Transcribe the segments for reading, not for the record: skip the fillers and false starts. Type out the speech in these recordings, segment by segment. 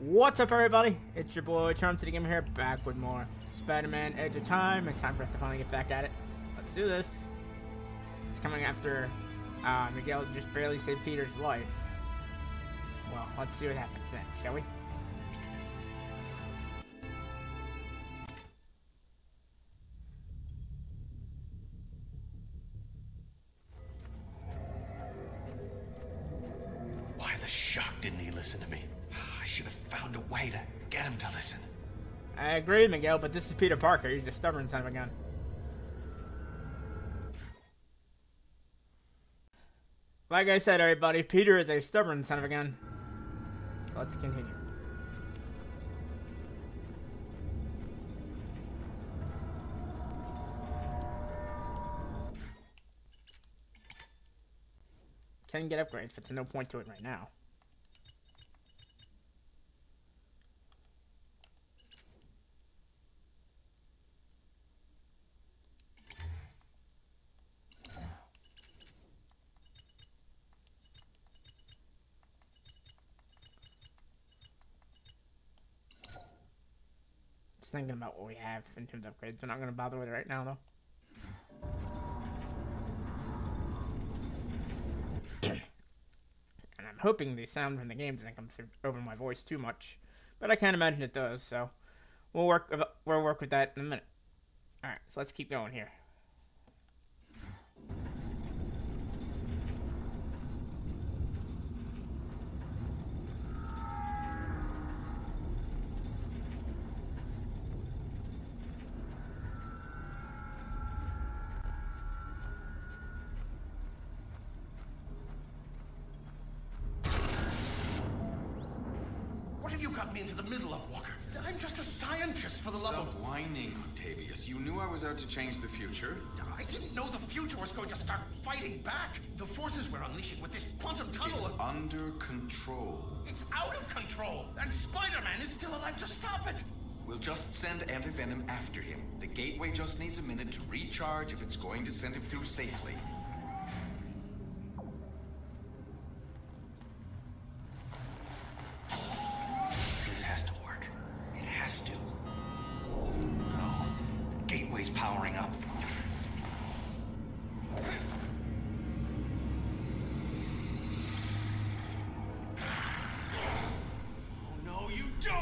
What's up, everybody? It's your boy Charm City Gamer here, back with more Spider-Man Edge of Time. It's time for us to finally get back at it. Let's do this. It's coming after Miguel just barely saved Peter's life. Well, let's see what happens then, shall we? Why the shock didn't he listen to me? Should have found a way to get him to listen. I agree, Miguel, but this is Peter Parker. He's a stubborn son of a gun. Like I said, everybody, Peter is a stubborn son of a gun. Let's continue. Can get upgrades, but there's no point to it right now. Thinking about what we have in terms of upgrades. We're not going to bother with it right now, though. And I'm hoping the sound from the game doesn't come over my voice too much, but I can't imagine it does. So we'll work with that in a minute. All right, so let's keep going here. You got me into the middle of, Walker. I'm just a scientist, for the love of... Stop whining, Octavius. You knew I was out to change the future. I didn't know the future was going to start fighting back. The forces we're unleashing with this quantum tunnel... It's under control. It's out of control. And Spider-Man is still alive to stop it. We'll just send Anti-Venom after him. The gateway just needs a minute to recharge if it's going to send him through safely. Powering up. Oh no, you don't!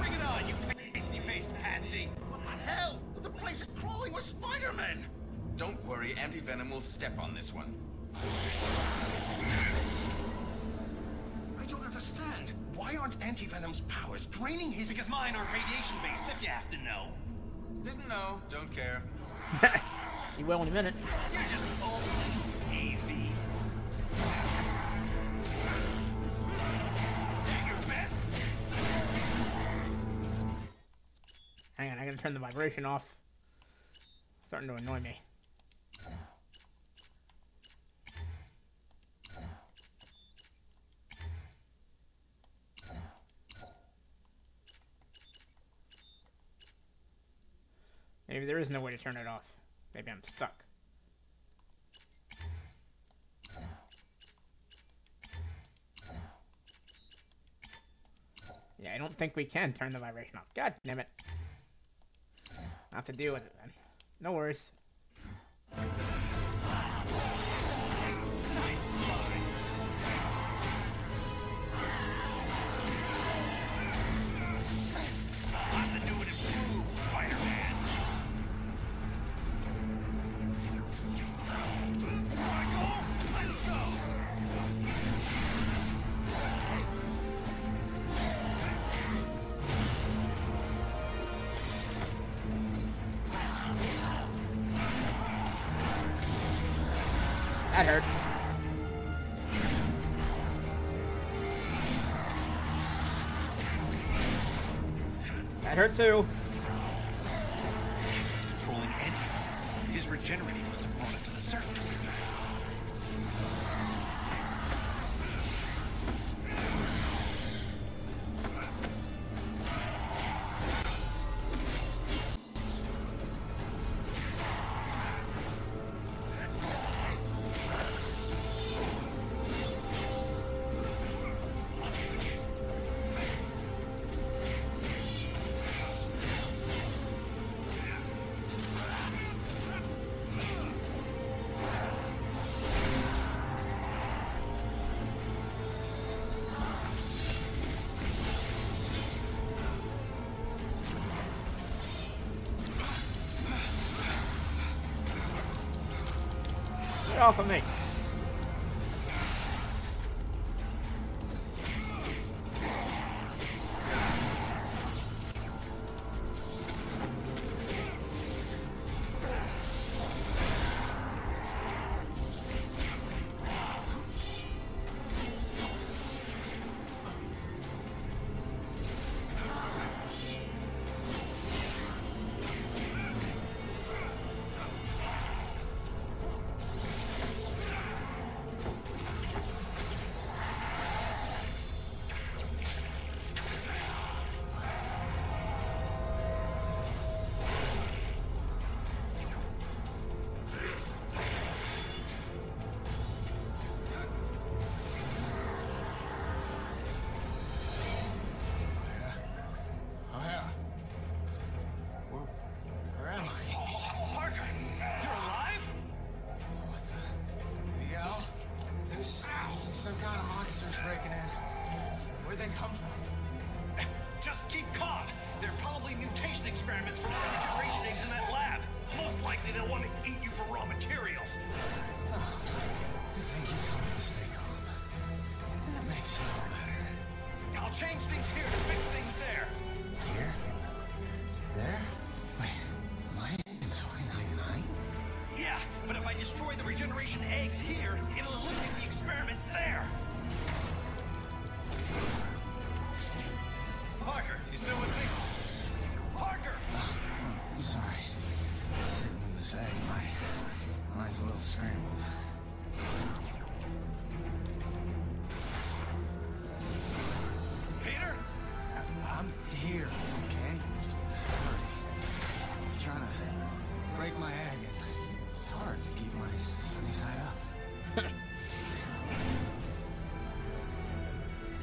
Bring it on, you pasty-faced patsy! What the hell? The place is crawling with Spider-Man! Don't worry, Anti-Venom will step on this one. I don't understand. Why aren't Anti-Venom's powers draining his... Because mine are radiation-based, if you have to know. Didn't know. Don't care. You will in a minute. You're just old news, Evie. At your best. Hang on, I gotta turn the vibration off. It's starting to annoy me. Maybe there is no way to turn it off. Maybe I'm stuck. Yeah, I don't think we can turn the vibration off. God damn it. I'll have to deal with it then. No worries. That hurt. That hurt too. That's what's controlling Anti. His regenerating must have brought it to the surface. Get off of me.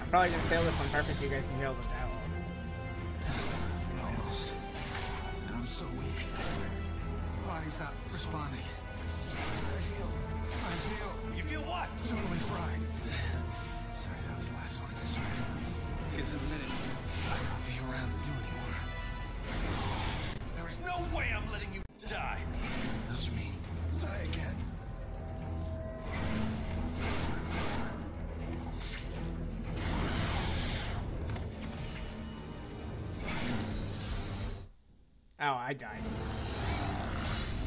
Probably didn't fail this on purpose. You guys can heal them now. Almost. I'm so weak. Body's not responding. I feel. You feel what? Totally fried. Sorry, that was the last one. Sorry. It's a minute. I won't be around to do anymore. There is no way I'm letting you die. Touch me. Die again. Oh, I died.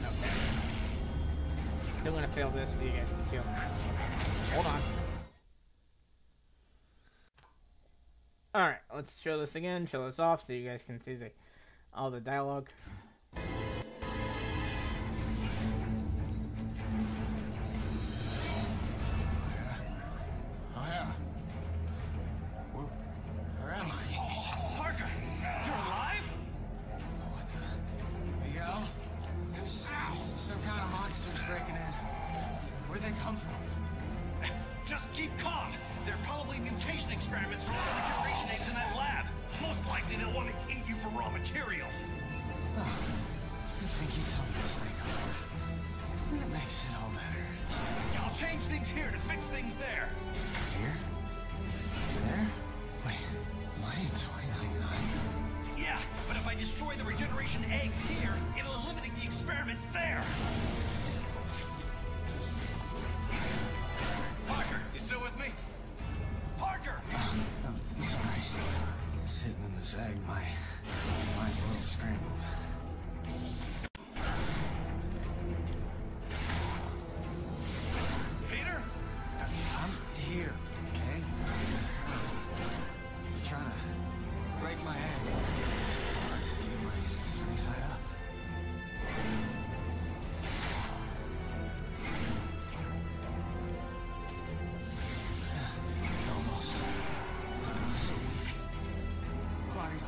Okay. Still gonna fail this so you guys can feel that. Hold on. Alright, let's show this again, show this off so you guys can see the all the dialogue.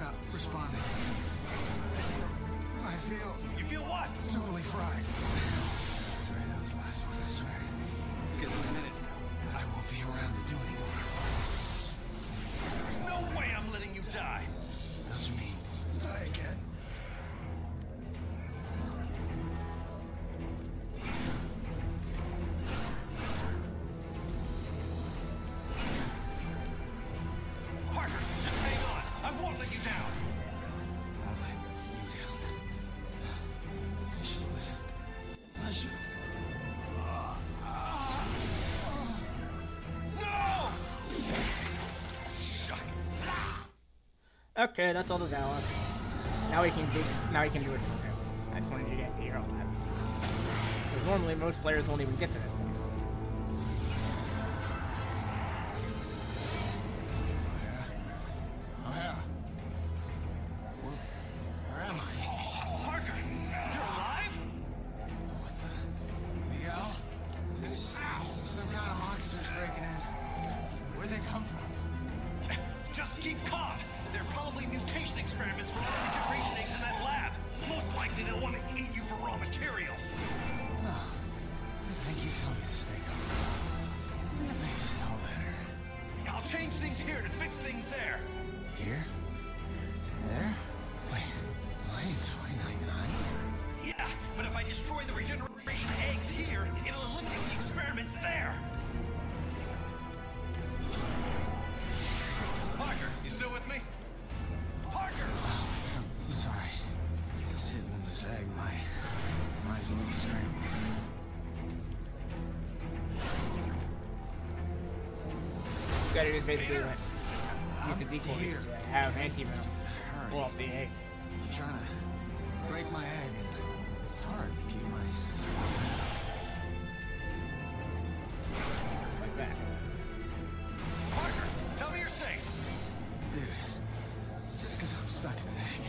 Not responding. Okay, that's all the dialogue. Now we can do. Now we can do it for real. I just wanted you guys to hear all that. Because normally most players won't even get to that point. Where am I? Parker, you're alive? What the? Miguel? Some kind of monster's breaking in. Where'd they come from? Just keep calm. They're probably mutation experiments from the integration eggs in that lab. Most likely they'll want to eat you for raw materials. Oh, I think he's telling me to stay calm. That makes it all better. I'll change things here to fix things there. Here? There? Wait, am I in 2099? Yeah, but if I destroy the regeneration eggs here, it'll eliminate the experiments there. Parker, you still with me? Parker! Oh, I'm sorry. Sitting in this egg, my mind's a little scrambled. You gotta do basically what use the decoys to have anti-venom. Pull up the egg. I'm trying to break my egg, and it's hard to keep my senses out. Just like that. Parker, tell me you're safe. Dude, just because I'm stuck in an egg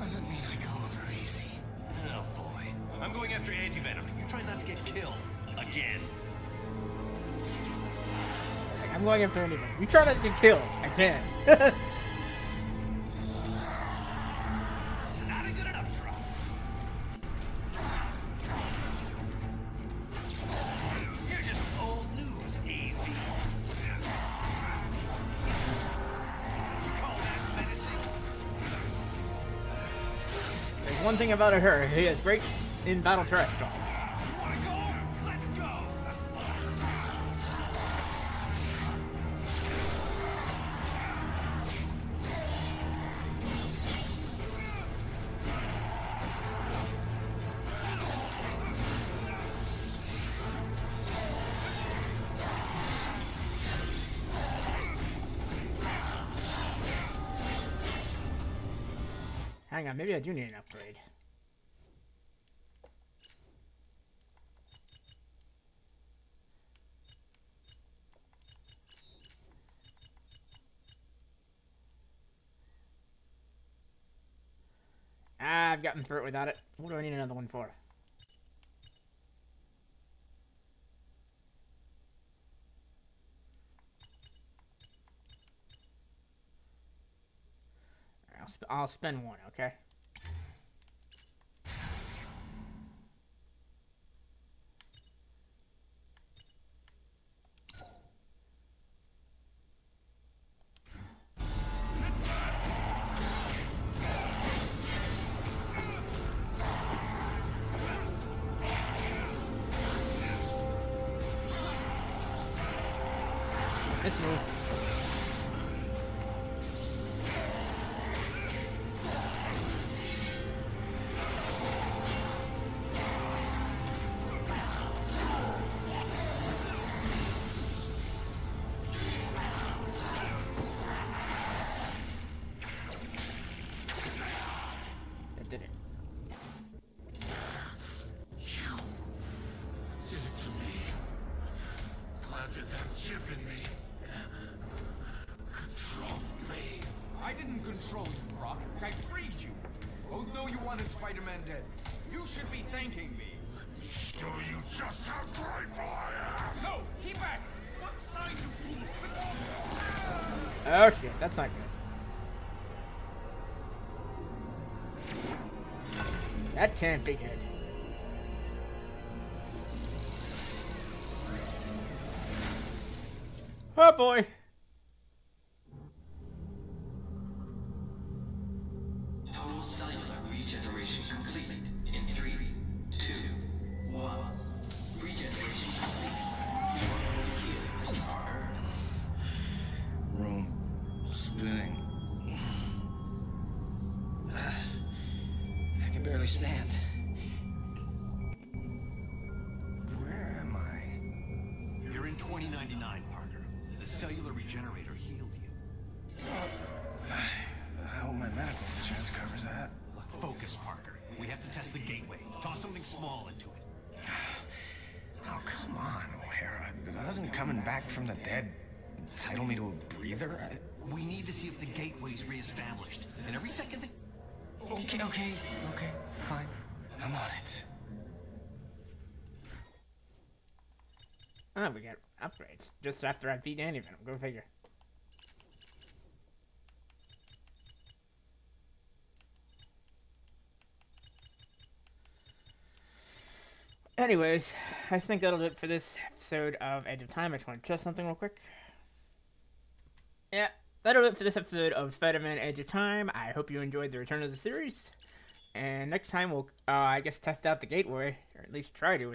doesn't mean I go over easy. Oh boy. I'm going after anti-venom. You try not to get killed again. I'm going after anti-venom. You try not to get killed again. One thing about her, he is great in battle trash talk. Let's go. Hang on, maybe I do need an upgrade. I've gotten through it without it. What do I need another one for? I'll spend one, okay? Let's move. Spider-Man dead. You should be thanking me. Let me show you just how grateful I am. No, keep back. One side, you fool. Oh shit, that's not good. That can't be good. Oh boy. hope my medical insurance covers that. Focus, Parker. We have to test the gateway. Toss something small into it. Oh, come on, O'Hara. Doesn't coming back from the dead entitle me to a breather? We need to see if the gateway's reestablished. And every second that... Okay, fine. I'm on it. Oh, we got upgrades. Just after I beat Anti-Venom. Go figure. Anyways, I think that'll do it for this episode of Edge of Time. I just want to check something real quick. Yeah, that'll do it for this episode of Spider-Man Edge of Time. I hope you enjoyed the return of the series. And next time we'll, I guess, test out the gateway. Or at least try to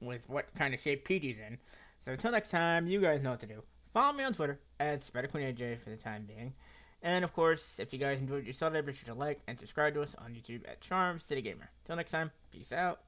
with what kind of shape PD's in. So until next time, you guys know what to do. Follow me on Twitter at SpiderQueenAJ for the time being. And of course, if you guys enjoyed your Saturday, be sure to like and subscribe to us on YouTube at Charm City Gamer. Till next time, peace out.